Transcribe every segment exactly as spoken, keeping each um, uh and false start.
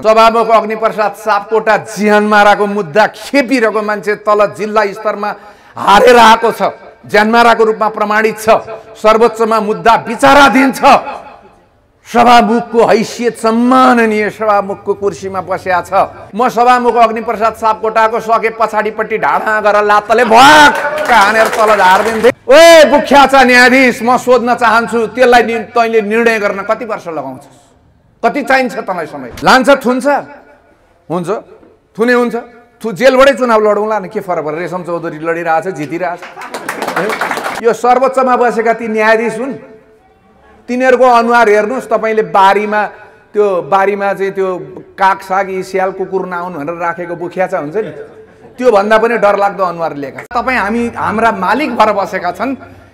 सभामुख अग्नि प्रसाद सापकोटा जिहान माराको मुद्दा खेपिरहेको मान्छे तल जिल्ला स्तरमा हारेर आएको छ, ज्यानमाराको रूपमा प्रमाणित छ। सर्वोच्चमा मुद्दा विचाराधीन छ। सभामुखको हैसियत सम्माननीय सभामुखको कुर्सीमा बसेको छ। म सभामुख अग्नि प्रसाद सापकोटाको सके पछाडिपट्टि ढाडा गरेर लातले भक हानेर तल झार्दिन्थे। ओए बुख्या छ न्यायाधीश, म सोध्न चाहन्छु त्यसलाई तैले निर्णय गर्न कति वर्ष लगाउँछस्, कति चाहिन्छ तलाई समय? लान्छ थुन्छ हुन्छ थुने हुन्छ थु जेलबाटै चुनाव लडौँला न, के फरक पर्छ? रेशम चौधरी लडिरहेछ, जितिरहेछ। यो सर्वोच्चमा बसेका ती न्यायाधीश हुन्, तिनीहरूको अनुहार हेर्नुहोस्। तपाईँले बारीमा त्यो बारीमा चाहिँ त्यो काग साग स्याल कुकुर नआउनु भनेर राखेको बुख्याचा हुन्छ नि, त्यो भन्दा पनि डरलाग्दो अनुहार लिएका। तपाईँ हामी हाम्रा मालिक भएर बसेका छन्,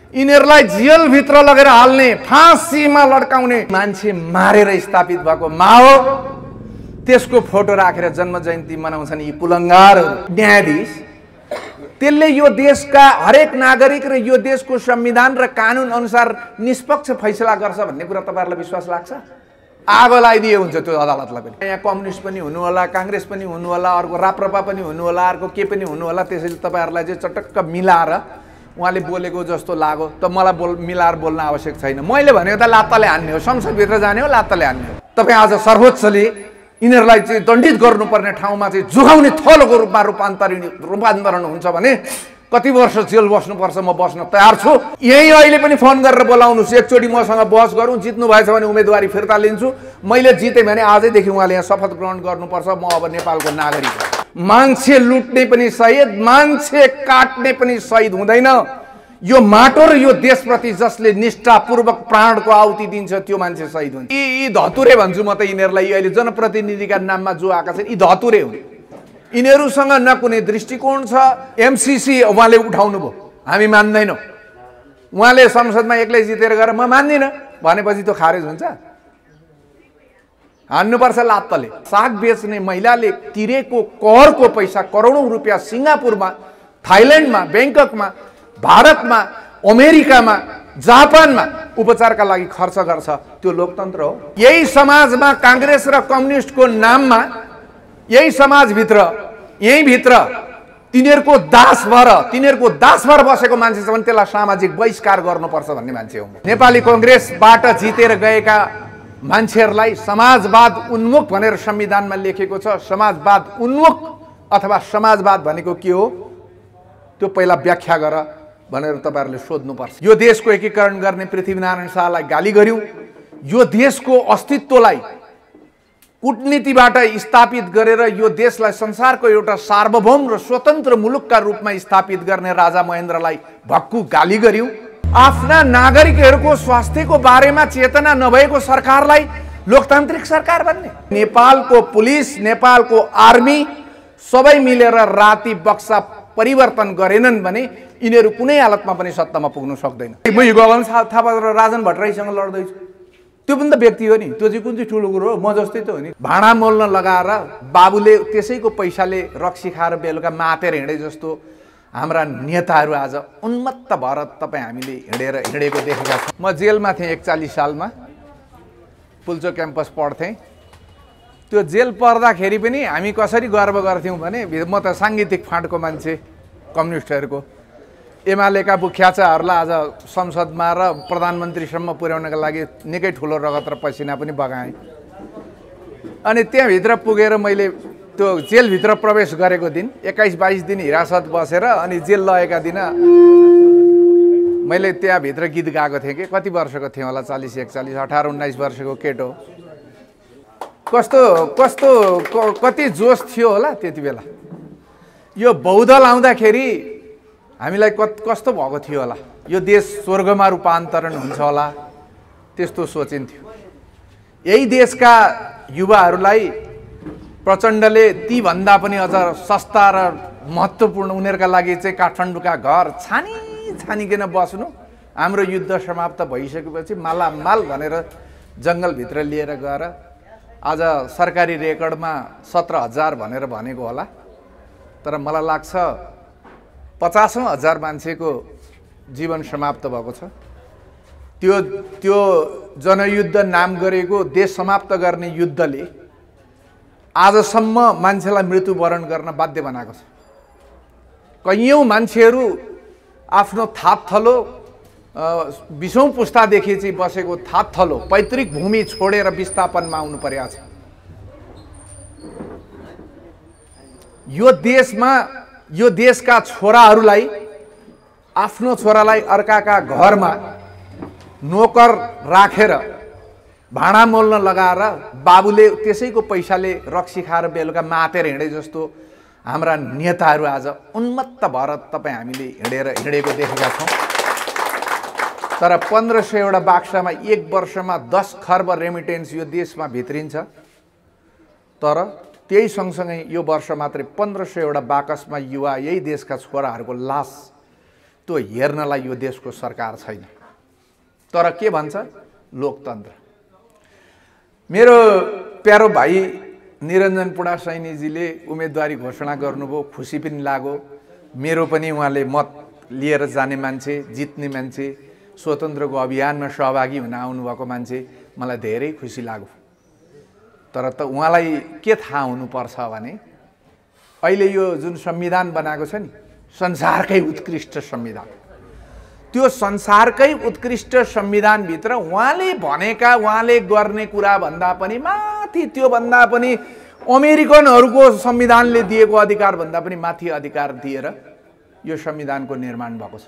यिनीहरूलाई जेलभित्र लगेर हाल्ने, फाँसीमा लड्काउने, मान्छे मारेर स्थापित भएको माओ त्यसको फोटो राखेर जन्म जयन्ती मनाउँछन् यी पुलङ्गारहरू। न्यायाधीश त्यसले यो देशका हरेक नागरिक र यो देशको संविधान र कानुन अनुसार निष्पक्ष फैसला गर्छ भन्ने कुरा तपाईँहरूलाई विश्वास लाग्छ? आगो लगाइदिए हुन्छ त्यो अदालतलाई पनि। यहाँ कम्युनिस्ट पनि हुनुहोला, काङ्ग्रेस पनि हुनुहोला, अर्को राप्रपा पनि हुनुहोला, अर्को के पनि हुनुहोला। त्यसैले तपाईँहरूलाई चाहिँ चटक्क मिलाएर उहाँले बोलेको जस्तो लाग्यो त मलाई बोल मिलाएर बोल्न आवश्यक छैन। मैले भनेको त लात्ताले हान्ने हो, संसदभित्र जाने हो, लात्ताले हान्ने हो। तपाईँ आज सर्वोच्चले यिनीहरूलाई चाहिँ दण्डित गर्नुपर्ने ठाउँमा चाहिँ जोगाउने थलोको रूपमा रूपान्तरण रूपान्तरण हुन्छ भने कति वर्ष जेल बस्नुपर्छ? म बस्न तयार छु। यहीँ अहिले पनि फोन गरेर बोलाउनुहोस्, एकचोटि मसँग बहस गरौँ। जित्नुभएछ भने उम्मेदवारी फिर्ता लिन्छु, मैले जितेँ भने आजैदेखि उहाँले यहाँ शपथ ग्रहण गर्नुपर्छ, म अब नेपालको नागरिक हो। मान्छे लुट्ने पनि शहीद, मान्छे काट्ने पनि शहीद हुँदैन। यो माटो र यो देशप्रति जसले निष्ठापूर्वक प्राणको आहुति दिन्छ त्यो मान्छे शहीद हुन्छ। यी यी धतुरे भन्छु म त यिनीहरूलाई। यी अहिले जनप्रतिनिधिका नाममा जो आएका छन् यी धतुरे हुन्। यिनीहरूसँग न कुनै दृष्टिकोण छ। एमसीसी उहाँले उठाउनुभयो, हामी मान्दैनौँ। उहाँले संसदमा एक्लै जितेर गएर म मान्दिनँ भनेपछि त्यो खारेज हुन्छ? हान्नुपर्छ लात्तले। साग बेच्ने महिलाले तिरेको करको पैसा करोडौँ रुपियाँ सिङ्गापुरमा, थाइल्यान्डमा, ब्याङ्ककमा, भारतमा, अमेरिकामा, जापानमा उपचारका लागि खर्च गर्छ। त्यो लोकतन्त्र हो? यही समाजमा काङ्ग्रेस र कम्युनिस्टको नाममा यही समाजभित्र यहीँभित्र तिनीहरूको दास भएर तिनीहरूको दास भएर बसेको मान्छे छ भने त्यसलाई सामाजिक बहिष्कार गर्नुपर्छ भन्ने मान्छे हो। नेपाली कङ्ग्रेसबाट जितेर गएका मान्छेहरूलाई समाजवाद उन्मुख भनेर संविधानमा लेखेको छ। समाजवाद उन्मुख अथवा समाजवाद भनेको के हो त्यो पहिला व्याख्या गर भनेर तपाईँहरूले सोध्नुपर्छ। यो देशको एकीकरण गर्ने पृथ्वीनारायण शाहलाई गाली गर्यौँ, यो देशको अस्तित्वलाई कूटनीतिबाट स्थापित गरेर यो देशलाई संसारको एउटा सार्वभौम र स्वतन्त्र मुलुकका रूपमा स्थापित गर्ने राजा महेन्द्रलाई भक्कु गाली गर्यौँ। आफ्ना नागरिकहरूको स्वास्थ्यको बारेमा चेतना नभएको सरकारलाई लोकतान्त्रिक सरकार भन्ने। नेपालको पुलिस, नेपालको आर्मी सबै मिलेर राति बक्सा परिवर्तन गरेनन् भने यिनीहरू कुनै हालतमा पनि सत्तामा पुग्न सक्दैन। म यो गगन थापा र राजन भट्टराईसँग लड्दैछु, त्यो पनि त व्यक्ति हो नि, त्यो चाहिँ कुन चाहिँ ठुलो कुरो हो? म जस्तै त हो नि। भाँडा मोल्न लगाएर बाबुले त्यसैको पैसाले रक्सी खाएर बेलुका मातेर हिँडे जस्तो हाम्रा नेताहरू आज उन्मत्त भएर तपाईँ हामीले हिँडेर हिँडेको देखेका छौँ। म जेलमा थिएँ एकचालिस सालमा, पुल्चो क्याम्पस पढ्थेँ। त्यो जेल पर्दाखेरि पनि हामी कसरी गर्व गर्थ्यौँ भने म त साङ्गीतिक फाँटको मान्छे, कम्युनिस्टहरूको एमालेका बुख्याचाहरूलाई आज संसदमा र प्रधानमन्त्रीसम्म पुर्याउनका लागि निकै ठुलो रगत र पसिना पनि बगाएँ। अनि त्यहाँभित्र पुगेर मैले त्यो जेलभित्र प्रवेश गरेको दिन एक्काइस बाइस दिन हिरासत बसेर अनि जेल लगेका दिन मैले त्यहाँभित्र गीत गाएको थिएँ। कि कति वर्षको थिएँ होला, चालिस एकचालिस अठार उन्नाइस वर्षको केटो। कस्तो कस्तो कति जोस थियो होला त्यति बेला। यो बहुदल आउँदाखेरि हामीलाई कत कस्तो भएको थियो होला, यो देश स्वर्गमा रूपान्तरण हुन्छ होला त्यस्तो सोचिन्थ्यो। यही देशका युवाहरूलाई प्रचण्डले ती भन्दा पनि अझ सस्ता र महत्त्वपूर्ण उनीहरूका लागि चाहिँ काठमाडौँका घर छानी छानिकन बस्नु, हाम्रो युद्ध समाप्त भइसकेपछि मालामाल भनेर जङ्गलभित्र लिएर गएर आज सरकारी रेकर्डमा सत्र हजार भनेर भनेको होला, तर मलाई लाग्छ पचासौँ हजार मान्छेको जीवन समाप्त भएको छ। त्यो त्यो जनयुद्ध नाम गरेको देश समाप्त गर्ने युद्धले आजसम्म मान्छेलाई मृत्युवरण गर्न बाध्य बनाएको छ। कैयौं मान्छेहरू आफ्नो थापथलो बीसौं पुस्तादेखि चाहिँ बसेको थापथलो पैतृक भूमि छोडेर विस्थापनमा आउनु परेको छ। यो देशमा यो देशका छोराहरूलाई आफ्नो छोरालाई अर्काका घरमा नोकर राखेर भाडा मोल्न लगाएर बाबुले त्यसैको पैसाले रक्सी खाएर बेलुका मातेर हिँडे जस्तो हाम्रा नेताहरू आज उन्मत्त भएर तपाईँ हामीले हिँडेर हिँडेको देखेका छौँ। तर पन्ध्र सयवटा बाक्सामा एक वर्षमा दस खर्ब रेमिटेन्स यो देशमा भित्रिन्छ। तर त्यही सँगसँगै यो वर्ष मात्रै पन्ध्र सयवटा बाकसमा युवा यही देशका छोराहरूको लास त्यो हेर्नलाई यो देशको सरकार छैन। तर के भन्छ लोकतन्त्र। मेरो प्यारो भाइ निरञ्जन पुडासैनीजीले उम्मेदवारी घोषणा गर्नुभयो, खुसी पनि लाग्यो। मेरो पनि उहाँले मत लिएर जाने मान्छे, जित्ने मान्छे, स्वतन्त्रको अभियानमा सहभागी हुन आउनुभएको मान्छे, मलाई धेरै खुसी लाग्यो। तर त उहाँलाई के थाहा हुनुपर्छ भने अहिले यो जुन संविधान बनाएको छ नि, संसारकै उत्कृष्ट संविधान, त्यो संसारकै उत्कृष्ट संविधानभित्र उहाँले भनेका उहाँले गर्ने कुरा भन्दा पनि माथि त्योभन्दा पनि अमेरिकनहरूको संविधानले दिएको अधिकारभन्दा पनि माथि अधिकार दिएर यो संविधानको निर्माण भएको छ।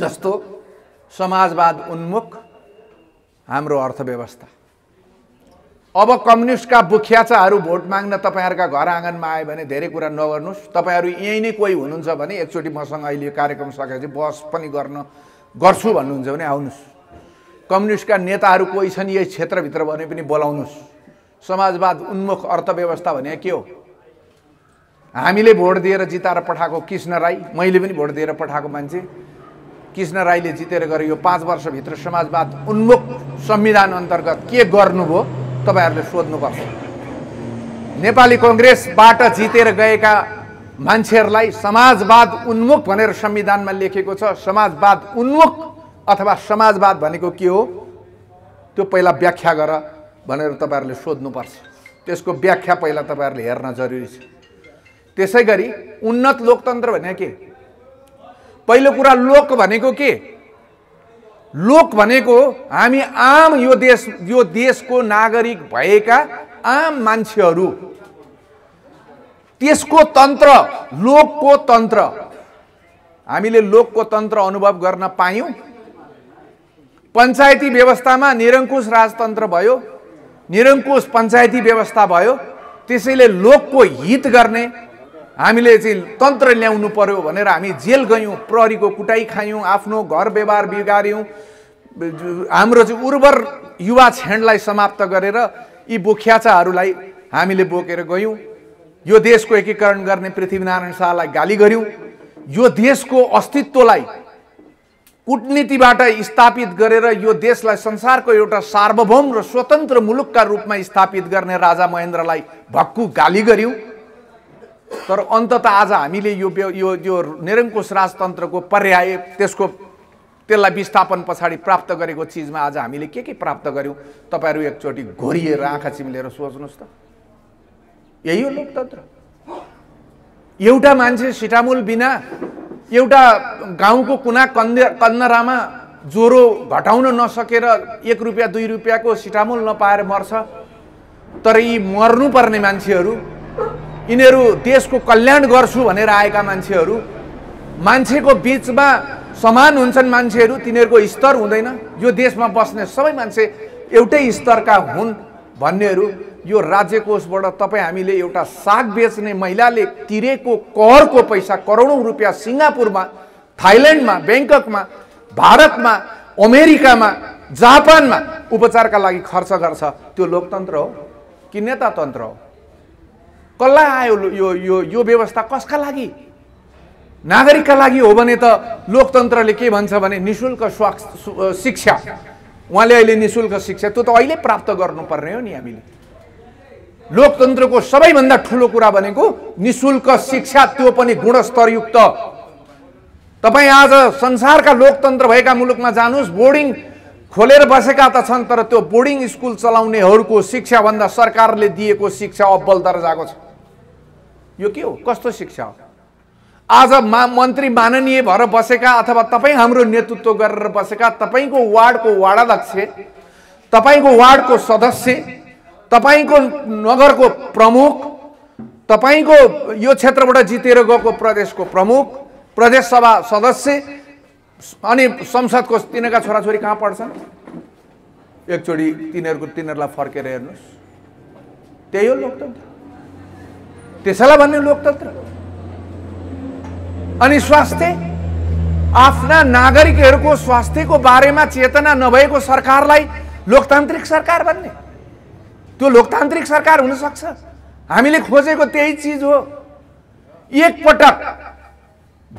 जस्तो समाजवाद उन्मुख हाम्रो अर्थव्यवस्था, अब कम्युनिस्टका बुख्याचाहरू भोट माग्न तपाईहरुका घर आँगनमा आए भने धेरै कुरा नगर्नुस्, तपाईहरु यही नै कोही हुनुहुन्छ भने एकचोटी मसँग अहिले यो कार्यक्रम सकेपछि बस पनि गर्न गर्छु भन्नुहुन्छ भने आउनुस्। कम्युनिस्टका नेताहरू कोही छन् यही क्षेत्रभित्र भने पनि बोलाउनुस्। समाजवाद उन्मुख अर्थव्यवस्था भने के हो? हामीले भोट दिएर जिताएर पठाएको कृष्ण राई, मैले पनि भोट दिएर पठाएको मान्छे, कृष्ण राईले जितेर गरे यो पाँच वर्षभित्र समाजवाद उन्मुख संविधान अन्तर्गत के गर्नुभयो तपाईहरुले सोध्नुपर्छ। नेपाली कांग्रेसबाट जितेर गएका मान्छेहरुलाई समाजवाद उन्मुख भनेर संविधानमा लेखेको छ। समाजवाद उन्मुख अथवा समाजवाद भनेको के हो त्यो पहिला व्याख्या गर भनेर तपाईहरुले सोध्नुपर्छ। त्यसको व्याख्या पहिला तपाईहरुले हेर्न जरुरी छ। त्यसैगरी उन्नत लोकतन्त्र भने के? पहिलो कुरा लोक भनेको के? लोक भनेको हामी आम यो देश यो देशको नागरिक भएका आम मान्छेहरू, त्यसको तन्त्र लोकको तन्त्र। हामीले लोकको तन्त्र अनुभव गर्न पायौँ। पञ्चायती व्यवस्थामा निरङ्कुश राजतन्त्र भयो, निरङ्कुश पञ्चायती व्यवस्था भयो। त्यसैले लोकको हित गर्ने हामीले चाहिँ तन्त्र ल्याउनु पर्यो भनेर हामी जेल गयौँ, प्रहरीको कुटाई खायौँ, आफ्नो घर व्यवहार बिगार्यौँ। हाम्रो चाहिँ उर्वर युवा क्षणलाई समाप्त गरेर यी बुख्याचाहरूलाई हामीले बोकेर गयौँ। यो देशको एकीकरण गर्ने पृथ्वीनारायण शाहलाई गाली गऱ्यौँ। यो देशको अस्तित्वलाई कूटनीतिबाट स्थापित गरेर यो देशलाई संसारको एउटा सार्वभौम र स्वतन्त्र मुलुकका रूपमा स्थापित गर्ने राजा महेन्द्रलाई भक्कु गाली गऱ्यौँ। तर अन्तत आज हामीले यो यो यो निरङ्कुश राजतन्त्रको पर्याय त्यसको त्यसलाई विस्थापन पछाडि प्राप्त गरेको चिजमा आज हामीले के के प्राप्त गर्यौँ? तपाईहरू एकचोटि घोरिएर आँखा चिम्लेर सोच्नुहोस् त। यही हो लोकतन्त्र। एउटा मान्छे सिटामोल बिना, एउटा गाउँको कुना कन्द कन्दरामा ज्वरो घटाउन नसकेर एक रुपियाँ दुई रुपियाँको सिटामोल नपाएर मर्छ। तर यी मर्नुपर्ने मान्छेहरू, यिनीहरू देशको कल्याण गर्छु भनेर आएका मान्छेहरू, मान्छेको बीचमा समान हुन्छन् मान्छेहरू, तिनीहरूको स्तर हुँदैन। यो देशमा बस्ने सबै मान्छे एउटै स्तरका हुन् भन्नेहरू, यो राज्य कोषबाट तपाईँ हामीले एउटा साग बेच्ने महिलाले तिरेको करको पैसा करोडौँ रुपियाँ सिङ्गापुरमा, थाइल्यान्डमा, ब्याङ्ककमा, भारतमा, अमेरिकामा, जापानमा उपचारका लागि खर्च गर्छ। त्यो लोकतन्त्र हो कि नेतातन्त्र हो? कसलाई आयो यो यो यो व्यवस्था? कसका लागि? नागरिकका लागि हो भने त लोकतन्त्रले के भन्छ भने निशुल्क स्वास्थ्य शिक्षा। उहाँले अहिले निशुल्क शिक्षा त्यो त अहिले प्राप्त गर्नुपर्ने हो नि। हामीले लोकतन्त्रको सबैभन्दा ठुलो कुरा भनेको निशुल्क शिक्षा, त्यो पनि गुणस्तरयुक्त। तपाईँ आज संसारका लोकतन्त्र भएका मुलुकमा जानुहोस्, बोर्डिङ खोलेर बसेका त छन्, तर त्यो बोर्डिङ स्कुल चलाउनेहरुको शिक्षा भन्दा सरकारले दिएको शिक्षा अब्बल दर्जाको छ। यो के हो, कस्तो शिक्षा हो? आज मा मन्त्री माननीय भएर बसेका अथवा तपाई हाम्रो नेतृत्व गरेर बसेका तपाईको वार्डको वाडाध्यक्ष, तपाईको वार्डको सदस्य, तपाईको नगरको प्रमुख, तपाईको यो क्षेत्रबाट जितेर गएको प्रदेशको प्रमुख, प्रदेश सभा सदस्य अनि संसदको तिनीका छोराछोरी कहाँ पढ्छन्? एकचोटी तिनीहरुको तिनीहरुलाई फर्केर हेर्नुस्। त्यही हो लोकतन्त्र, त्यसैलाई भन्ने लोकतन्त्र। अनि स्वास्थ्य, आफ्ना नागरिकहरुको स्वास्थ्यको बारेमा चेतना नभएको सरकारलाई लोकतान्त्रिक सरकार भन्ने, त्यो लोकतान्त्रिक सरकार हुन सक्छ? हामीले खोजेको त्यही चीज हो। एक पटक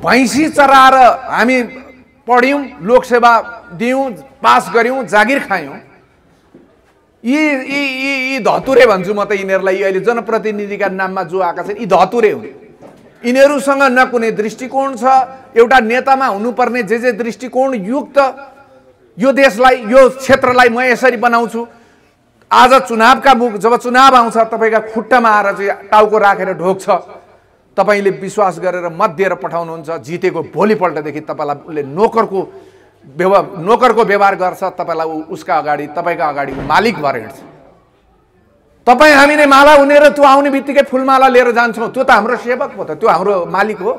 भैंसी चराएर हामी पढ्यौं, लोकसेवा दियौं, पास गर्यौं, जागिर खायौं। यी यी यी धतुरे भन्छु म त यिनीहरुलाई। यो अहिले जनप्रतिनिधिका नाममा जो आका छन् यी धतुरे हुन्। यिनीहरुसँग न कुनै दृष्टिकोण छ। एउटा नेतामा हुनुपर्ने जे जे दृष्टिकोण युक्त यो देशलाई, यो क्षेत्रलाई म यसरी बनाउँछु। आज चुनावका मुख, जब चुनाव आउँछ तपाईका खुट्टामा आएर चाहिँ टाउको राखेर ढोक्छ। तपाईले विश्वास गरेर मत दिएर पठाउनुहुन्छ, जितेको भोलिपल्टदेखि तपाईलाई उसले नोकरको व्यवहार नोकरको व्यवहार गर्छ। तपाईलाई उ उसका अगाडि, तपाईका अगाडि मालिक भएर हिँड्छ। तपाई हामीले माला उनेर त्यो आउने बित्तिकै फूलमाला लिएर जान्छौँ, त्यो त हाम्रो सेवक हो, त त्यो हाम्रो मालिक हो।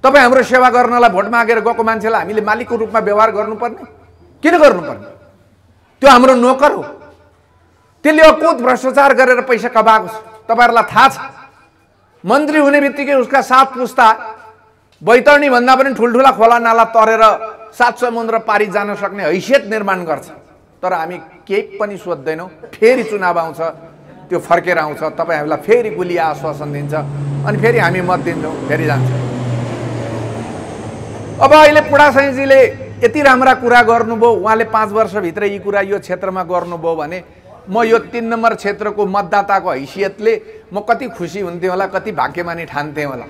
तपाई हाम्रो सेवा गर्नलाई भोट मागेर गएको मान्छेलाई हामीले मालिकको रूपमा व्यवहार गर्नुपर्ने? किन गर्नुपर्ने? त्यो हाम्रो नोकर हो। त्यसले अकुत भ्रष्टाचार गरेर पैसा कमाएको छ। तपाईहरुलाई थाहा छ, मन्त्री हुने बित्तिकै उसका सात पुस्ता बैतरणी भन्दा पनि ठुलठुला खोला नाला तरेर सात समुद्र पारी जान सक्ने हैसियत निर्माण गर्छ। तर हामी केही पनि सोध्दैनौँ। फेरि चुनाव आउँछ, त्यो फर्केर आउँछ, तपाईं हामीलाई फेरि गुलिया आश्वासन दिन्छ, अनि फेरि हामी मत दिन्छौँ, फेरि जान्छ। अब अहिले पुडासाइजीले यति राम्रा कुरा गर्नुभयो, उहाँले पाँच वर्षभित्र यी कुरा यो क्षेत्रमा गर्नुभयो भने म यो तीन नम्बर क्षेत्रको मतदाताको हैसियतले म कति खुसी हुन्थेँ होला, कति भाग्यमानी ठान्थेँ होला।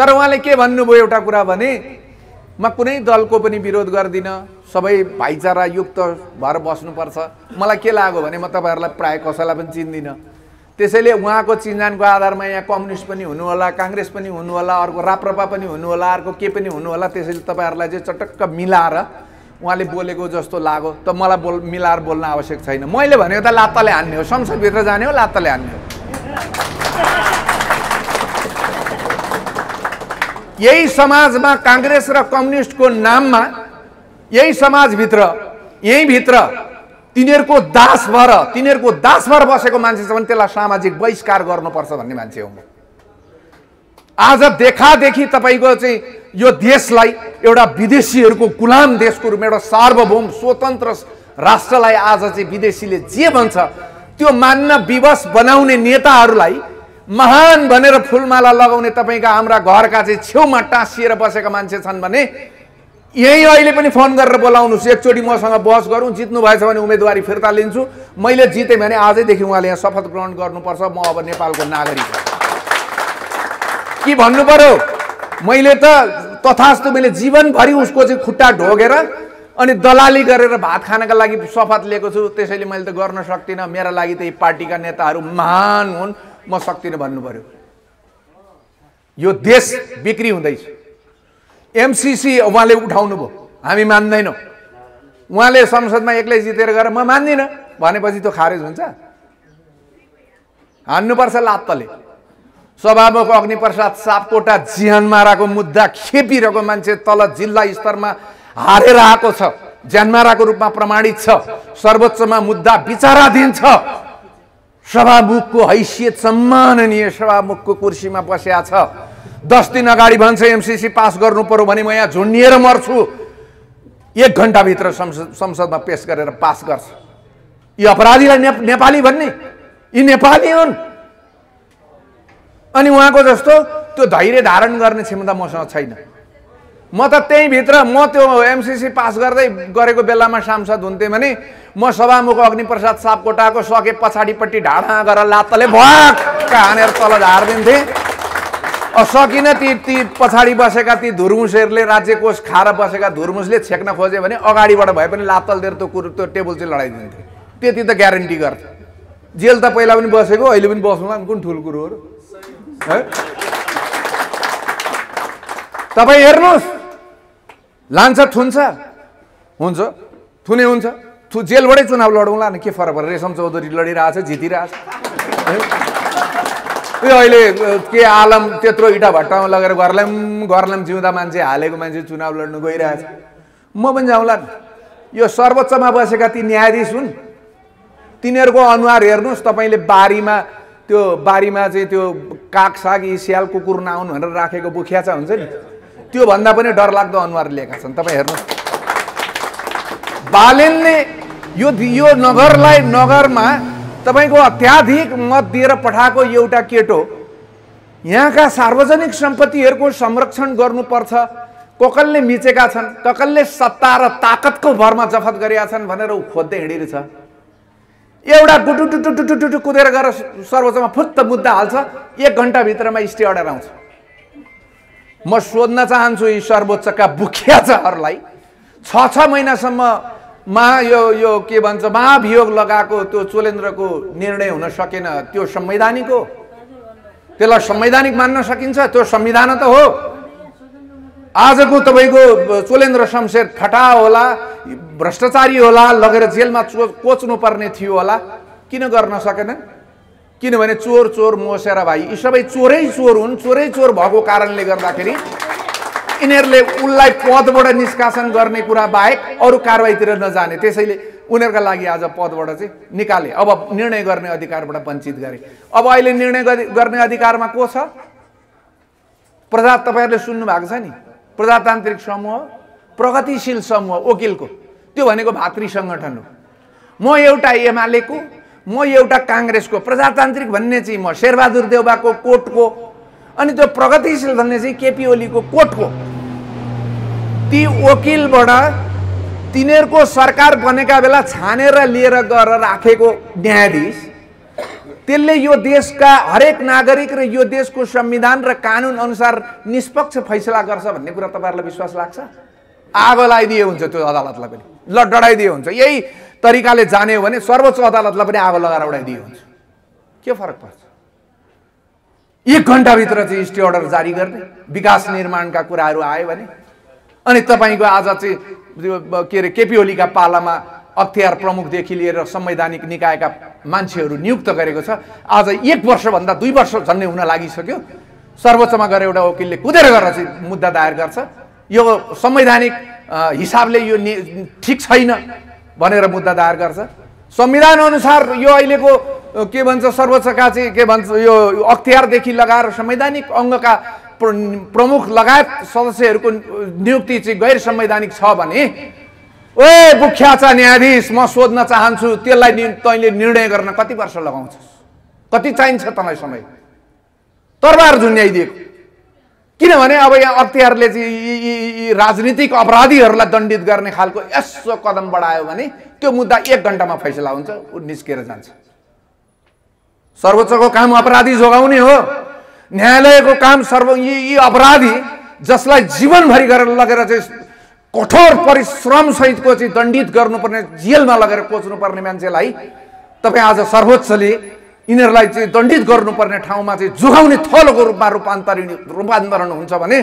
तर उहाँले के भन्नुभयो, एउटा कुरा भने, म कुनै दलको पनि विरोध गर्दिनँ, सबै भाइचारा युक्त भएर बस्नुपर्छ। मलाई के लाग्यो भने म तपाईहरुलाई प्रायः कसैलाई पनि चिन्दिनँ, त्यसैले उहाँको चिन्जानको आधारमा यहाँ कम्युनिस्ट पनि हुनु होला, कांग्रेस पनि हुनु होला, अर्को राप्रपा पनि हुनु होला, अर्को के पनि हुनु होला। त्यसैले तपाईहरुलाई चाहिँ चटक्क मिलाएर उहाँले बोलेको जस्तो लाग्यो। त मलाई बोल मिलाएर बोल्न आवश्यक छैन। मैले भनेको त लात्ताले हान्ने हो, संसदभित्र जाने हो, लात्ताले हान्ने हो। यही समाजमा कांग्रेस र कम्युनिस्टको नाममा, यही समाजभित्र, यही भित्र तिनीहरूको दास भएर, तिनीहरूको दास भएर बसेको मान्छे छ भने त्यसलाई सामाजिक बहिष्कार गर्नुपर्छ भन्ने मान्छे हो म। आज देखादेखि तपाईको चाहिँ यो देशलाई एउटा विदेशीहरूको गुलाम देशको रूपमा, एउटा सार्वभौम स्वतन्त्र राष्ट्रलाई आज चाहिँ विदेशीले जे भन्छ त्यो मान्न विवश बनाउने नेताहरूलाई महान भनेर फूलमाला लगाउने तपाईका हाम्रा घरका चाहिँ छेउमा टाँसिएर बसेका मान्छे छन् भने यही अहिले पनि फोन गरेर बोलाउनुस्, एकचोटि मसँग बहस गरौँ, जित्नु भएछ भने उम्मेदवारी फिर्ता लिन्छु, मैले जितेँ भने आजैदेखि उहाँले यहाँ शपथ ग्रहण गर्नुपर्छ, म अब नेपालको नागरिक कि भन्नु पर्यो। मैले त तथास्तु मैले जीवनभरि उसको चाहिँ खुट्टा ढोगेर अनि दलाली गरेर भात खानका लागि शपथ लिएको छु, त्यसैले मैले त गर्न सक्दिनँ, मेरा लागि त यी पार्टीका नेताहरू महान हुन्, म सक्दिनँ भन्नु पर्यो। यो देश बिक्री हुँदैछ। एमसीसी उहाँले उठाउनु भयो, हामी मान्दैनौँ। उहाँले संसदमा एक्लै जितेर गएर म मान्दिनँ भनेपछि त्यो खारेज हुन्छ? हान्नुपर्छ लात्तले। सभामुख अग्नि प्रसाद सापकोटा जिहान माराको मुद्दा खेपिरहेको मान्छे तल जिल्ला स्तरमा हारेर आएको छ, ज्यानमाराको रूपमा प्रमाणित छ, सर्वोच्चमा मुद्दा विचाराधीन छ। सभामुखको हैसियत सम्माननीय सभामुखको कुर्सीमा बसेको छ। दस दिन अगाडि भन्छ एमसीसी पास गर्नु पर्यो भने म यहाँ झुन्डिएर मर्छु, एक घण्टाभित्र संसद संसदमा पेश गरेर पास गर्छ। यी अपराधीलाई ने, नेपाली भन्ने, यी नेपाली हुन्। अनि उहाँको जस्तो त्यो धैर्य धारण गर्ने क्षमता मसँग छैन। म त त्यही भित्र म त्यो एमसीसी पास गर्दै गरेको बेलामा सांसद हुन्थेँ भने म सभामुख अग्नि प्रसाद सापकोटाको सके पछाडिपट्टि ढाडा गरेर लात्तले भक हानेर तल झारिदिन्थेँ। सकिन ती ती पछाडि बसेका ती धुर्मुसहरुले राज्यकोष खाएर बसेका धुर्मुसले छेक्न खोजे भने अगाडिबाट भए पनि लातल दिएर त्यो त्यो टेबल चाहिँ लडाइदिन्थे। त्यति त ग्यारेन्टी गर्छ। जेल त पहिला पनि बसेको अहिले पनि बस्नुला कुन ठूल कुरो हो है। तपाई हेर्नुस् लान्छ ठुन्छ हुन्छ ठुने हुन्छ थु जेलबाटै चुनाव लडौँला अनि के फरक पर्छ। रेशम चौधरी लडिरहेछ जितिरहेछ ए अहिले के आलम त्यत्रो इटा भट्टामा लगेर घरलाम घरलाम जिउँदा मान्छे हालेको मान्छे चुनाव लड्नु गइरहेछ। म पनि जाउँला। यो सर्वोच्चमा बसेका ती न्यायाधीश हुन् तिनीहरूको अनुहार हेर्नुस्। तपाईले बारीमा त्यो बारीमा चाहिँ त्यो काग साग स्याल कुकुर नआउनु भनेर राखेको बुख्याचा हुन्छ नि त्यो भन्दा पनि डर लाग्दो अनुहार लिएका छन्। तपाई हेर्नुस् बालेनले यो यो नगरलाई नगरमा तपाईको अत्याधिक मत दिएर पठाएको एउटा केटो यहाँका सार्वजनिक सम्पत्तिहरुको संरक्षण गर्नुपर्छ कोकलले मिचेका छन् कोकलले सत्ता र ताकतको भरमा जफत गरेका छन् भनेर उ खोज्दै हिँडिरहेछ। एउटा गुटुटुटुटुटु कुदेर गएर सर्वोच्चमा फुत्त मुद्दा हाल्छ। एक घण्टा भित्रमा स्टे अर्डर आउँछ। म सोध्न चाहन्छु यी सर्वोच्चका बुख्याचाहरूलाई छ छ महिनासम्म महा यो यो के भन्छ महाभियोग लगाएको त्यो चोलेन्द्रको निर्णय हुन सकेन त्यो संवैधानिक हो। त्यसलाई संवैधानिक मान्न सकिन्छ? त्यो संविधान त हो। आजको तपाईको चोलेन्द्र शमशेर खटा होला भ्रष्टाचारी होला लगेर जेलमा कोच्नु पर्ने थियो होला किन गर्न सकेन? किनभने चोर चोर मोसेरा भाइ यी सबै चोरै चोर हुन्। चोरै चोर भएको कारणले गर्दाखेरि इनेरले उनलाई पदबाट निष्कासन गर्ने कुरा बाहेक अरु कारबाहीतिर नजाने त्यसैले उनीहरुका लागि आज पदबाट चाहिँ निकाले अब निर्णय गर्ने अधिकारबाट वञ्चित गरे। अब अहिले निर्णय गर्ने अधिकारमा को छ? प्रजा तपाईहरुले सुन्नु भएको छ नि प्रजातान्त्रिक समूह प्रगतिशील समूह वकिलको त्यो भनेको भातृ संगठन हो। म एउटा एमालेको म एउटा कांग्रेसको प्रजातान्त्रिक भन्ने चाहिँ म शेरबहादुर देउबाको कोटको अनि त्यो प्रगतिशील भन्ने चाहिँ केपी ओलीको कोटको ती वकिलबाट तिनीहरूको सरकार बनेका बेला छानेर लिएर गएर राखेको न्यायाधीश त्यसले यो देशका हरेक नागरिक र यो देशको संविधान र कानुन अनुसार निष्पक्ष फैसला गर्छ भन्ने कुरा तपाईहरुलाई विश्वास लाग्छ? आगो लगाइदिए हुन्छ त्यो अदालतलाई पनि ल डढाइदिए हुन्छ। यही तरिकाले जाने हो भने सर्वोच्च अदालतलाई पनि आगो लगाएर उडाइदिए हुन्छ। के फरक पर्छ? एक घण्टा भित्र चाहिँ स्टे अर्डर जारी गर्ने विकास निर्माणका कुराहरू आयो भने अनि तपाईको आज चाहिँ के अरे केपी ओलीका पालामा अख्तियार प्रमुखदेखि लिएर संवैधानिक निकायका मान्छेहरू नियुक्त गरेको छ। आज एक वर्षभन्दा दुई वर्ष झन्डै हुन लागिसक्यो सर्वोच्चमा गएर एउटा वकिलले कुदेर गरेर चाहिँ मुद्दा दायर गर्छ यो संवैधानिक हिसाबले यो ठिक छैन भनेर मुद्दा दायर गर्छ। संविधान अनुसार यो अहिलेको के भन्छ सर्वोच्चका चाहिँ के भन्छ यो अख्तियारदेखि लगाएर संवैधानिक अङ्गका प्रमुख लगायत सदस्यहरूको नियुक्ति चाहिँ गैर संवैधानिक छ भने ओ बुख्याचा न्यायाधीश म सोध्न चाहन्छु त्यसलाई तैँले निर्णय गर्न कति वर्ष लगाउँछस्? कति चाहिन्छ तँलाई समय? तरबार झुन्ड्याइदिएको किनभने अब यहाँ अख्तियारले चाहिँ राजनीतिक अपराधीहरूलाई दण्डित गर्ने खालको यसो कदम बढायो भने त्यो मुद्दा एक घण्टामा फैसला हुन्छ उ निस्केर जान्छ। सर्वोच्चको काम अपराधी जोगाउने हो। न्यायालयको काम सर्व यी अपराधी जसलाई जीवनभरि गरेर लगेर चाहिँ कठोर परिश्रम सहितको चाहिँ दण्डित गर्नुपर्ने जेलमा लगेर कोच्नुपर्ने मान्छेलाई तपाईँ आज सर्वोच्चले यिनीहरूलाई चाहिँ दण्डित गर्नुपर्ने ठाउँमा चाहिँ जोगाउने थलोको रूपमा रूपान्तरण रूपान्तरण हुन्छ भने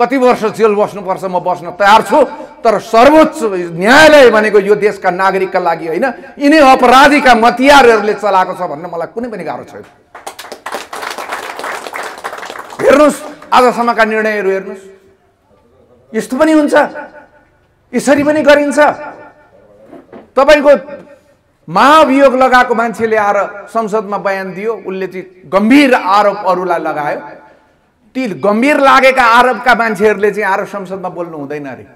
कति वर्ष जेल बस्नुपर्छ म बस्न तयार छु। तर सर्वोच्च न्यायालय भनेको यो देशका नागरिकका लागि होइन यिनै अपराधीका मतियारहरूले चलाएको छ भन्न मलाई कुनै पनि गाह्रो छैन। हेर्नुस् आजसम्मका निर्णयहरू हेर्नुस् यस्तो पनि हुन्छ यसरी पनि गरिन्छ। तपाईको महाभियोग लगाएको मान्छेले आएर संसदमा बयान दियो उसले चाहिँ गम्भीर आरोप अरूलाई लगायो ती गम्भीर लागेका आरोपका मान्छेहरूले चाहिँ आएर संसदमा बोल्नु हुँदैन अरे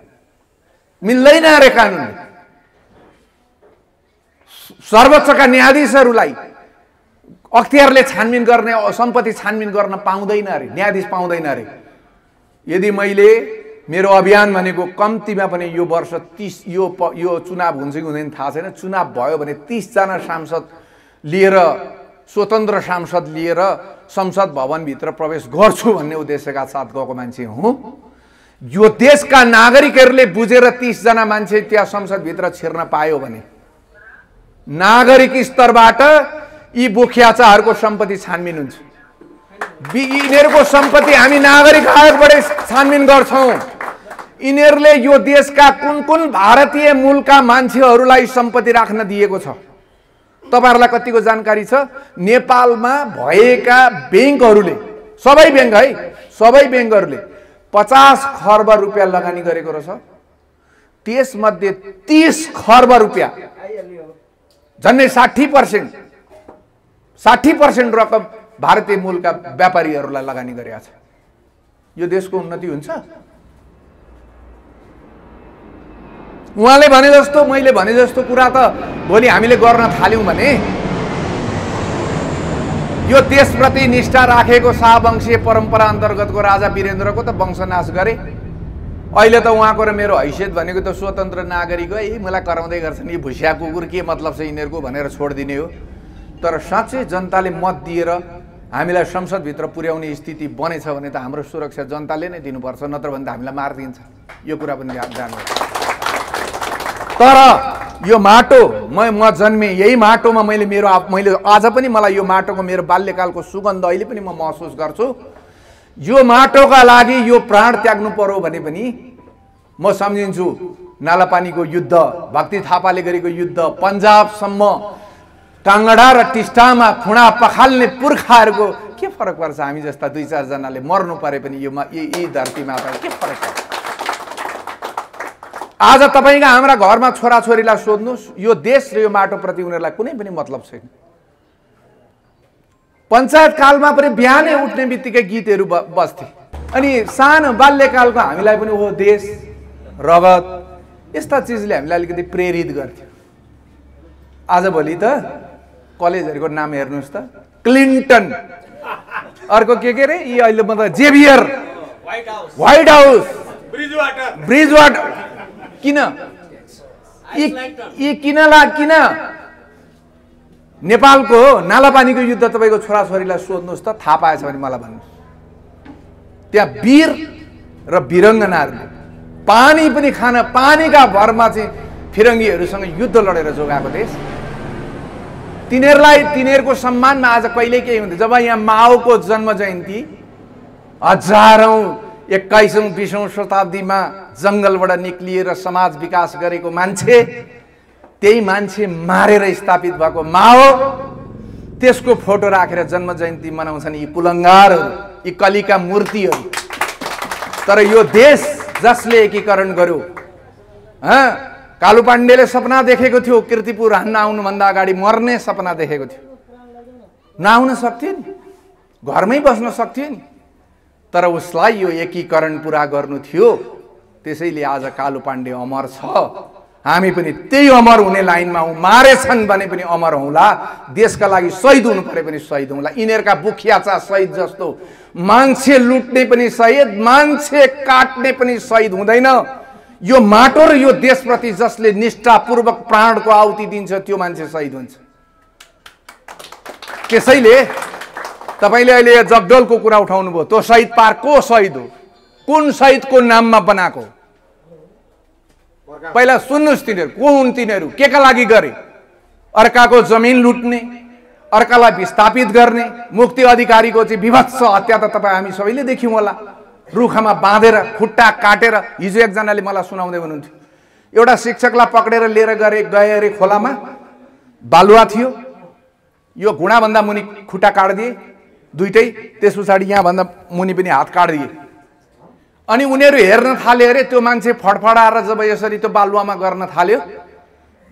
मिल्दैन अरे कानुनले। सर्वोच्चका न्यायाधीशहरूलाई अख्तियारले छानबिन गर्ने सम्पत्ति छानबिन गर्न पाउँदैन अरे न्यायाधीश पाउँदैन अरे। यदि मैले मेरो अभियान भनेको कम्तीमा पनि यो वर्ष तीस यो यो चुनाव हुन्छ कि हुँदैन थाहा छैन चुनाव भयो भने तीस जना सांसद लिएर स्वतंत्र सांसद लिएर संसद भवनभित्र प्रवेश गर्छु भन्ने उद्देश्यका साथ गएको मान्छे हुँ। यो देशका नागरिकहरूले बुझेर तीस जना मान्छे त्यहाँ संसदभित्र छिर्न पायो भने नागरिक स्तरबाट यी बोखियाचाहरूको सम्पत्ति छानबिन हुन्छ। यिनीहरूको सम्पत्ति हामी नागरिक आयोगबाटै छानबिन गर्छौं। यिनीहरूले यो देशका कुन कुन भारतीय मूलका मान्छेहरूलाई सम्पत्ति राख्न दिएको छ तपाईहरुलाई कतिको जानकारी छ? नेपालमा भएका बैंकहरूले सबै बैंक है सबै बैंकहरूले पचास खर्ब रुपैयाँ लगानी गरेको रहेछ। त्यसमध्ये तीस खर्ब रुपैयाँ झन्डै साठी पर्सेंट साठी पर्सेंट रकम भारतीय मूलका व्यापारीहरूलाई लगानी गरेका छ। यो देशको उन्नति हुन्छ? उहाँले भने जस्तो मैले भने जस्तो कुरा त भोलि हामीले गर्न थाल्यौं भने यो देशप्रति निष्ठा राखेको शाहवंशीय परम्परा अन्तर्गतको राजा वीरेन्द्रको त वंशनाश गरे। अहिले त उहाँको र मेरो हैसियत भनेको त स्वतन्त्र नागरिक हो। ए मलाई कराउँदै गर्छन् यी भुस्या कुकुर के मतलब छ यिनीहरूको भनेर छोडिदिने हो। तर साँच्चै जनताले मत दिएर हामीलाई संसदभित्र पुर्याउने स्थिति बनेछ भने त हाम्रो सुरक्षा जनताले नै दिनुपर्छ, नत्र भने त हामीलाई मारिदिन्छ। यो कुरा पनि याद राख्नुहोस्। तर यो माटो म म जन्मे यही माटोमा मैले मेरो मैले आज पनि मलाई यो माटोको मेरो बाल्यकालको सुगन्ध अहिले पनि म महसुस गर्छु। यो माटोका लागि यो प्राण त्याग्नु पर्यो भने पनि म सम्झिन्छु नालापानीको युद्ध, भक्ति थापाले गरेको युद्ध, पन्जाबसम्म टाङ्गडा र टिस्टामा खुँडा पखाल्ने पुर्खाहरूको के फरक पर्छ? हामी जस्ता दुई चार जनाले मर्नु परे पनि यो यी धरतीमा के फरक पर्छ? आज तपाईंका हाम्रा घरमा छोराछोरीलाई सोध्नुस् यो देश र यो माटोप्रति उनीहरूलाई कुनै पनि मतलब छैन। पञ्चायत कालमा पनि बिहानै उठ्ने बित्तिकै गीतहरू बज्थे अनि सानो बाल्यकालको हामीलाई पनि हो देश रगत यस्ता चिजले हामीलाई अलिकति प्रेरित गर्थ्यो। आजभोलि त कलेजहरुको नाम हेर्नुस् त क्लिन्टन अर्को के के रे यी अहिले म त Xavier White House White House Bridgewater Bridgewater किन यी किन ला किन नेपालको नालापानीको युद्ध तपाईको छोराछोरीलाई सोध्नुहोस् त थाहा पाएछ भने मलाई भन्नुहोस्। त्यहाँ वीर र वीरङ्गनाहरूले पानी पनि खान पानीका भरमा चाहिँ फिरङ्गीहरूसँग युद्ध लडेर जोगाएको देश। तिनीहरूलाई तिनीहरूको सम्मानमा आज कहिले केही हुन्थ्यो। जब यहाँ माओको जन्म जयन्ती हजारौं एक्काइसौं बीसौं शताब्दीमा जंगलबाट निक्लिएर समाज विकास गरेको मान्छे त्यही मान्छे मारेर स्थापित भएको माओ त्यसको फोटो राखेर जन्म जयन्ती मनाउँछन् यी पुलङ्गारहरू, यी कलिका मूर्तिहरू। तर यो देश जसले एकीकरण गर्यो, हँ कालु पाण्डेले सपना देखेको थियो कीर्तिपुर हान्न आउनुभन्दा अगाडि मर्ने सपना देखेको थियो। नआउन सक्थ्यो नि, घरमै बस्न सक्थ्यो नि, तर उसलाई यो एकीकरण पूरा गर्नु थियो। त्यसैले आज कालु पाण्डे अमर छ। हामी पनि त्यही अमर हुने लाइनमा हौ। मारेछन् भने पनि अमर हौँला, देशका लागि शहीद हुनु परे पनि शहीद हौँला। यिनीहरूका बुखियाचा शहीद जस्तो मान्छे लुट्ने पनि शहीद, मान्छे काट्ने पनि शहीद हुँदैन। यो माटो र यो देशप्रति जसले निष्ठापूर्वक प्राणको आहुति दिन्छ त्यो मान्छे शहीद हुन्छ। त्यसैले तपाईले अहिले यो जगडोलको कुरा उठाउनुभयो, त्यो शहीद पार्क को शहीद हो? कुन शहीदको नाममा बनाएको? पहिला सुन्नुहोस् तिनीहरू को हुन्, तिनीहरू के का लागि गरे? अर्काको जमिन लुट्ने, अर्कालाई विस्थापित गर्ने। मुक्ति अधिकारीको चाहिँ विभत्स हत्या त तपाईँ हामी सबैले देख्यौँ होला, रुखमा बाँधेर खुट्टा काटेर। हिजो एकजनाले मलाई सुनाउँदै हुनुहुन्थ्यो एउटा शिक्षकलाई पक्रेर लिएर गए गए अरे खोलामा बालुवा थियो, यो घुँडाभन्दा मुनि खुट्टा काटिदिए दुईटै, त्यस पछाडि यहाँभन्दा मुनि पनि हात काटिदिए। अनि उनीहरू हेर्न थाले अरे त्यो मान्छे फडफडाएर जब यसरी त्यो बालुवामा गर्न थाल्यो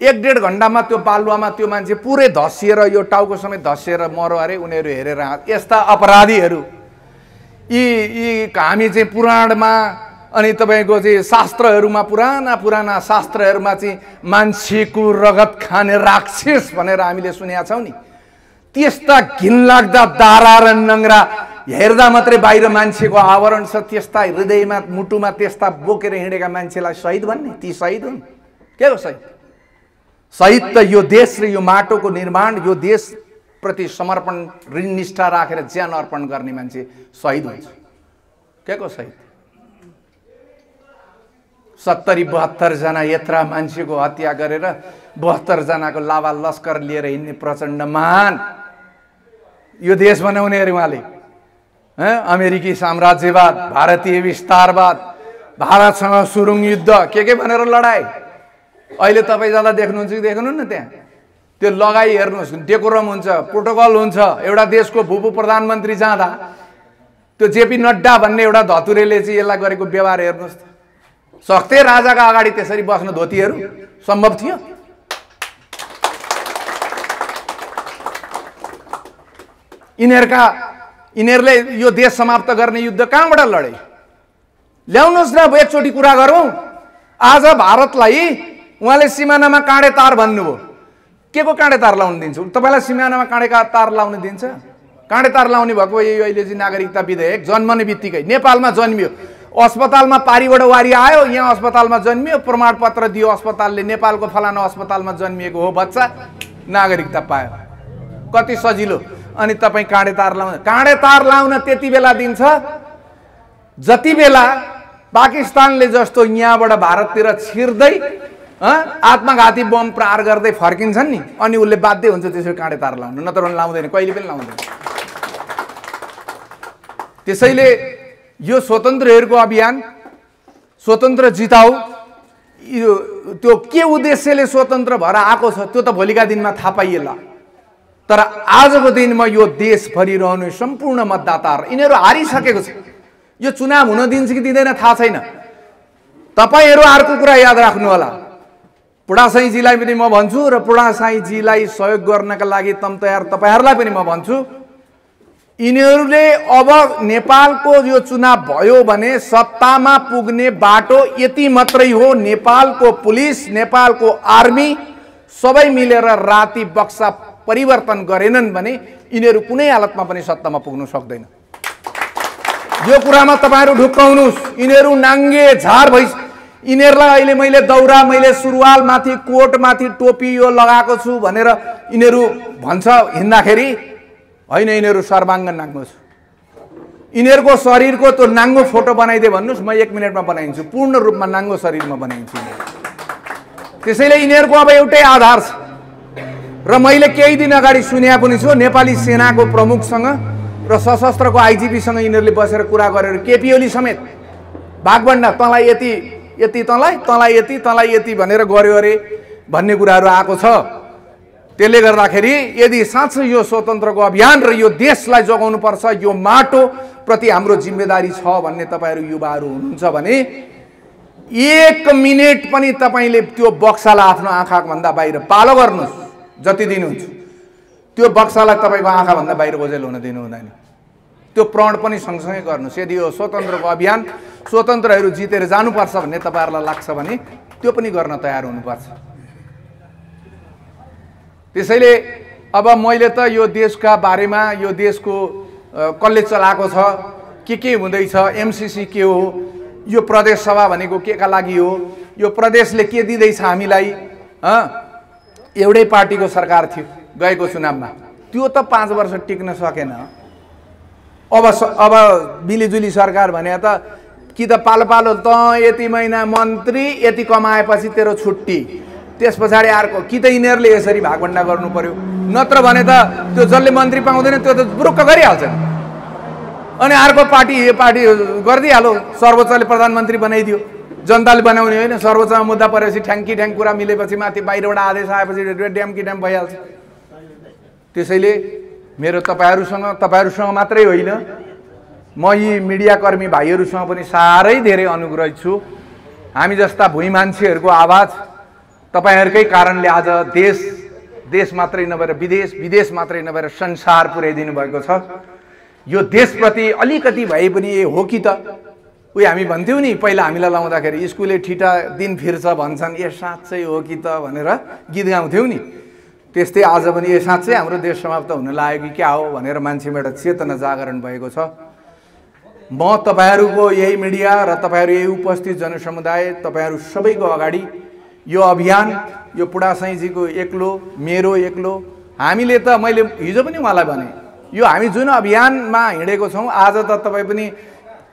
एक डेढ घण्टामा त्यो बालुवामा त्यो मान्छे पुरै धस्सिएर यो टाउको समेत धस्सिएर मर्यो अरे। उनीहरू हेरेर यस्ता अपराधीहरू यी यी हामी चाहिँ पुराणमा अनि तपाईँको चाहिँ शास्त्रहरूमा पुराना पुराना शास्त्रहरूमा चाहिँ मान्छेको रगत खाने राक्षस भनेर हामीले सुनेका छौँ नि। त्यस्ता घिनलाग्दा दारा र नङ्रा हेर्दा मात्रै बाहिर मान्छेको आवरण छ, त्यस्ता हृदयमा मुटुमा त्यस्ता बोकेर हिँडेका मान्छेलाई शहीद भन्ने, ती शहीद हुन्। के हो शहीद? शहीद त यो देश र यो माटोको निर्माण, यो देश प्रति समर्पण ऋण निष्ठा राखेर ज्यान अर्पण गर्ने मान्छे शहीद हुन्छ। के को शहीद? सत्तरी बहत्तर जना यत्रा मान्छेको हत्या गरेर बहत्तर जनाको लावा लस्कर लिएर हिँड्ने प्रचण्ड महान यो देश बनाउने अरे उहाँले अमेरिकी साम्राज्यवाद, भारतीय विस्तारवाद, भारतसँग सुरुङ युद्ध के के भनेर लडाए। अहिले तपाई जाँदा देख्नुहुन्छ कि देख्नुहुन्न? त्यहाँ त्यो लगाई हेर्नुहोस्, डेकोरम हुन्छ, प्रोटोकल हुन्छ। एउटा देशको भूभू प्रधानमन्त्री जाँदा त्यो जेपी नड्डा भन्ने एउटा धतुरेले चाहिँ यसलाई गरेको व्यवहार हेर्नुहोस्। सक्थे राजाका अगाडि त्यसरी बस्न धोतीहरू सम्भव थियो? यिनीहरुका यिनीहरुले यो देश समाप्त गर्ने युद्ध कहाँबाट लडे? ल्याउनुहोस् न एकचोटी कुरा गरौँ। आज भारतलाई उहाँले सिमानामा काँडे तार भन्नुभयो। के को काँडे तार लाउन दिन्छ? तपाईलाई सिमानामा काँडे तार लाउन दिन्छ? काँडे तार लाउने भएको यो अहिले चाहिँ नागरिकता विधेयक जन्मने बित्तिकै नेपालमा जन्मियो, अस्पतालमा पारीबाट वारी आयो, यहाँ अस्पतालमा जन्मियो, प्रमाणपत्र दियो अस्पतालले नेपालको फलाना अस्पतालमा जन्मिएको हो बच्चा, नागरिकता पायो। कति सजिलो। अनि तपाईँ काँडे तार लाउन काँडे तार लाउन त्यति बेला दिन्छ जति बेला पाकिस्तानले जस्तो यहाँबाट भारततिर छिर्दै आत्मघाती बम प्रहार गर्दै फर्किन्छन् नि, अनि उसले बाध्य हुन्छ त्यसरी काँडे तार लाउनु, नत्र भने लाउँदैन, कहिले पनि लाउँदैन। त्यसैले यो स्वतन्त्रहरूको अभियान स्वतन्त्र जिताऊ यो त्यो के उद्देश्यले स्वतन्त्र भएर आएको छ त्यो त भोलिका दिनमा थाहा पाइएला, तर आजको दिनमा यो देशभरि रहने सम्पूर्ण मतदाताहरू यिनीहरू हारिसकेको छ। यो चुनाव हुन दिन्छ कि दिँदैन थाहा छैन। तपाईँहरू अर्को कुरा याद राख्नु होला, पुडासाईजीलाई पनि म भन्छु र पुडासाईजीलाई सहयोग गर्नका लागि तम तयार तपाईँहरूलाई पनि म भन्छु, यिनीहरूले अब नेपालको यो चुनाव भयो भने सत्तामा पुग्ने बाटो यति मात्रै हो, नेपालको पुलिस, नेपालको आर्मी सबै मिलेर राति बक्सा परिवर्तन गरेनन् भने यिनीहरू कुनै हालतमा पनि सत्तामा पुग्न सक्दैन। यो कुरामा तपाईँहरू ढुक्काउनुस्। यिनीहरू नाङ्गे झार भइस यिनीहरूलाई अहिले मैले दौरा, मैले सुरुवाल माथि कोट माथि टोपी यो लगाएको छु भनेर यिनीहरू भन्छ हिँड्दाखेरि होइन, यिनीहरू सर्वाङ्ग नाङ्गो छु। यिनीहरूको शरीरको त्यो नाङ्गो फोटो बनाइदिए भन्नुहोस्, म एक मिनटमा बनाइदिन्छु, पूर्ण रूपमा नाङ्गो शरीरमा बनाइदिन्छु। त्यसैले यिनीहरूको अब एउटै आधार छ। र मैले केही दिन अगाडि सुने पनि छु नेपाली सेनाको प्रमुखसँग र सशस्त्रको आइजिपीसँग यिनीहरूले बसेर कुरा गरेर केपी ओली समेत भागभण्डा, तँलाई यति यति तँलाई तँलाई यति तँलाई यति भनेर गऱ्यो अरे भन्ने कुराहरू आएको छ। त्यसले गर्दाखेरि यदि साँच्चै यो स्वतन्त्रको अभियान र यो देशलाई जोगाउनुपर्छ, यो माटोप्रति हाम्रो जिम्मेदारी छ भन्ने तपाईँहरू युवाहरू हुनुहुन्छ भने एक मिनट पनि तपाईँले त्यो बक्सालाई आफ्नो आँखाभन्दा बाहिर पालो गर्नुहोस्। जति दिनुहुन्छ त्यो बक्सालाई तपाईँको आँखाभन्दा बाहिर ओझेल हुन दिनु हुँदैन। त्यो प्रण पनि सँगसँगै गर्नुहोस्। यदि यो स्वतन्त्रको अभियान स्वतन्त्रहरू जितेर जानुपर्छ भन्ने तपाईँहरूलाई लाग्छ भने त्यो पनि गर्न तयार हुनुपर्छ। त्यसैले अब मैले त यो देशका बारेमा, यो देशको कसले चलाएको छ, के के हुँदैछ, एमसीसी के हो, यो प्रदेश सभा भनेको के का लागि हो, यो प्रदेशले के दिँदैछ हामीलाई। एउटै पार्टीको सरकार थियो गएको चुनावमा, त्यो त पाँच वर्ष टिक्न सकेन। अब अब बिलिजुली सरकार भने त कि त पालो पालो त यति महिना मन्त्री, यति कमाएपछि तेरो छुट्टी, त्यस पछाडि अर्को, कि त यिनीहरूले यसरी भागभण्डा गर्नु पर्यो, नत्र भने त त्यो जसले मन्त्री पाउँदैन त्यो त बुरुक्क गरिहाल्छ अनि अर्को पार्टी यो पार्टी गरिदिइहाल्यो। सर्वोच्चले प्रधानमन्त्री बनाइदियो, जनताले बनाउने होइन। सर्वोच्चमा मुद्दा परेपछि ठ्याङ्की ठ्याङ्क कुरा मिलेपछि माथि बाहिरबाट आदेश आएपछि ड्याम कि ड्याम भइहाल्छ। त्यसैले मेरो तपाईँहरूसँग तपाईँहरूसँग मात्रै होइन, म यी मिडियाकर्मी भाइहरूसँग पनि साह्रै धेरै अनुग्रहित छु। हामी जस्ता भुइँ मान्छेहरूको आवाज तपाईँहरूकै कारणले आज देश देश मात्रै नभएर विदेश, विदेश मात्रै नभएर संसार पुर्याइदिनु भएको छ। यो देशप्रति अलिकति भए पनि ए हो कि त उयो हामी भन्थ्यौँ नि पहिला हामीलाई लाउँदाखेरि स्कुलले ठिटा दिन फिर्छ भन्छन्, ए साँच्चै हो कि त भनेर गीत गाउँथ्यौँ नि। त्यस्तै आज पनि ए साँच्चै हाम्रो देश समाप्त हुन लाग्यो कि क्या हो भनेर मान्छेमा एउटा चेतना जागरण भएको छ। म तपाईहरूको यही मिडिया र तपाईहरू यही उपस्थित जनसमुदाय तपाईहरू सबैको अगाडि यो अभियान, यो पुडासाईजीको एक्लो, मेरो एक्लो, हामीले त मैले हिजो पनि उहाँलाई भने यो हामी जुन अभियानमा हिँडेको छौँ आज त तपाई पनि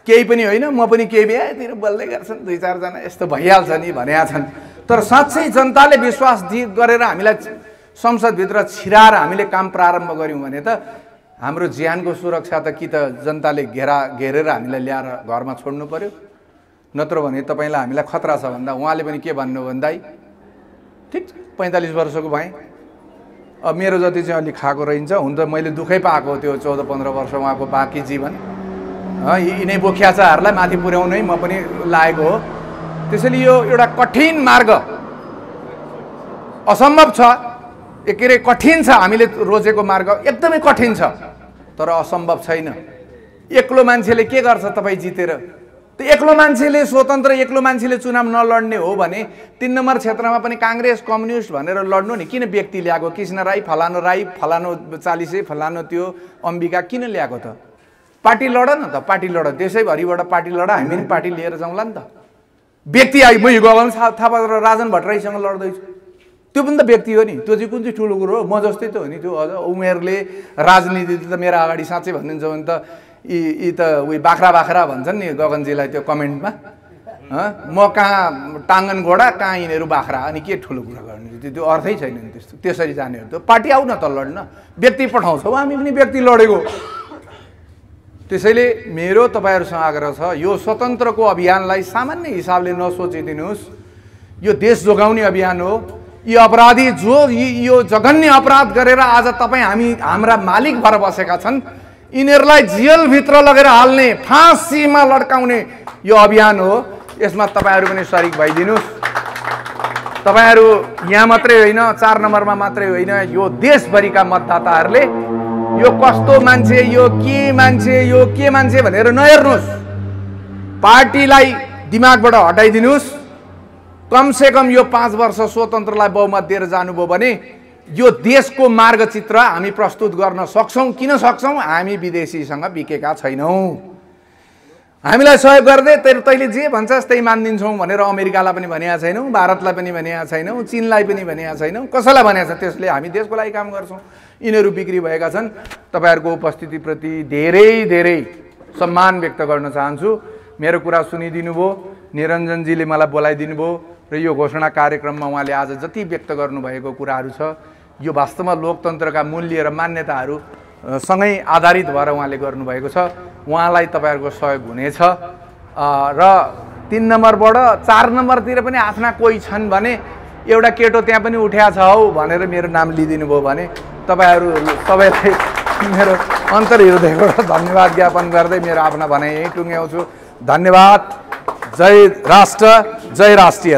केही पनि होइन म पनि केही भएतिर बल्दै गर्छन् दुई चारजना यस्तो भइहाल्छ नि भनेका छन् तर साँच्चै जनताले विश्वास दिए गरेर हामीलाई संसदभित्र छिराएर हामीले काम प्रारम्भ गऱ्यौँ भने त हाम्रो ज्यानको सुरक्षा त कि त जनताले घेरा घेरेर हामीलाई ल्याएर घरमा छोड्नु पर्यो नत्र भने तपाईलाई हामीलाई खतरा छ भन्दा उहाँले पनि के भन्नु भन्दै ठीक पैंतालीस वर्षको भएँ अब मेरो जति चाहिँ अलि खाएको रहन्छ हुन त मैले दुखै पाएको त्यो चौदह पंद्रह वर्ष उहाँको बाँकी जीवन यिनै बोख्याचाहरूलाई माथि पुर्याउनै म पनि लागेको हो। त्यसैले यो एउटा कठिन मार्ग असम्भव छ एक कठिन छ हामीले रोजेको मार्ग एकदमै कठिन छ तर असम्भव छैन। एक्लो मान्छेले के गर्छ तपाई जितेर त एक्लो मान्छेले स्वतन्त्र एक्लो मान्छेले चुनाव नलड्ने हो भने तीन नम्बर क्षेत्रमा पनि कांग्रेस कम्युनिस्ट भनेर लड्नु नि किन व्यक्ति ल्याएको कृष्ण राई फलानो राई फलानो चालिसे फलानो त्यो अम्बिका किन ल्याएको त पार्टी लड न त पार्टी लड देशैभरिबाट पार्टी लड हामी पनि पार्टी लिएर जाउँला नि त व्यक्ति आयो म यो गगन थापा र राजन भट्टराईसँग लड्दैछु त्यो पनि त व्यक्ति हो नि त्यो चाहिँ कुन चाहिँ ठुलो कुरो हो म जस्तै त हो नि त्यो अझ उमेरले राजनीतिले त मेरो अगाडि साँच्चै भनिदिन्छ भने त यी त उयो बाख्रा बाख्रा भन्छन् नि गगनजीलाई त्यो कमेन्टमा म कहाँ टाङ्गन घोडा कहाँ यिनीहरू बाख्रा अनि के ठुलो कुरा गर्ने त्यो अर्थै छैन नि त्यस्तो त्यसरी जाने हो त पार्टी आउन त लड्न व्यक्ति पठाउँछौँ हामी पनि व्यक्ति लडेको। त्यसैले मेरो तपाईँहरूसँग आग्रह छ यो स्वतन्त्रको अभियानलाई सामान्य हिसाबले नसोचिदिनुहोस् यो देश जोगाउने अभियान हो। यो अपराधी जो यो जघन्य अपराध गरेर आज तपाईँ हामी हाम्रा मालिक भएर बसेका छन् यिनीहरूलाई जेलभित्र लगेर हाल्ने फाँसीमा लड्काउने यो अभियान हो। यसमा तपाईँहरू पनि सरिक भइदिनुहोस्। तपाईँहरू यहाँ मात्रै होइन चार नम्बरमा मात्रै होइन यो देशभरिका मतदाताहरूले यो कस्तो मान्छे यो के मान्छे यो के मान्छे भनेर नहेर्नुहोस् पार्टीलाई दिमागबाट हटाइदिनुहोस्। कमसेकम यो पाँच वर्ष स्वतन्त्रलाई बहुमत दिएर जानुभयो भने यो देशको मार्गचित्र हामी प्रस्तुत गर्न सक्छौँ। किन सक्छौँ हामी विदेशीसँग बिकेका छैनौँ। हामीलाई सहयोग गर्दै तर तैँले जे भन्छस् त्यही मानिदिन्छौँ भनेर अमेरिकालाई पनि भनेका छैनौँ भारतलाई पनि भनेका छैनौँ चीनलाई पनि भनेका छैनौँ कसैलाई भनेका छ। त्यसले हामी देशको लागि काम गर्छौँ। यिनीहरू बिक्री भएका छन्। तपाईँहरूको उपस्थितिप्रति धेरै धेरै सम्मान व्यक्त गर्न चाहन्छु। मेरो कुरा सुनिदिनु भयो निरञ्जनजीले मलाई बोलाइदिनु भयो र यो घोषणा कार्यक्रममा उहाँले आज जति व्यक्त गर्नुभएको कुराहरू छ यो वास्तवमा लोकतन्त्रका मूल्य र मान्यताहरूसँगै आधारित भएर उहाँले गर्नुभएको छ। उहाँलाई तपाईँहरूको सहयोग हुनेछ र तीन नम्बरबाट चार नम्बरतिर पनि आफ्ना कोही छन् भने एउटा केटो त्यहाँ पनि उठ्या छ हौ भनेर मेरो नाम लिइदिनु भयो भने तपाईँहरू सबैलाई मेरो अन्तर्हृदयबाट धन्यवाद ज्ञापन गर्दै मेरो आफ्ना भनाइ यहीँ टुङ्ग्याउँछु। धन्यवाद। जय राष्ट्र जय राष्ट्रिय।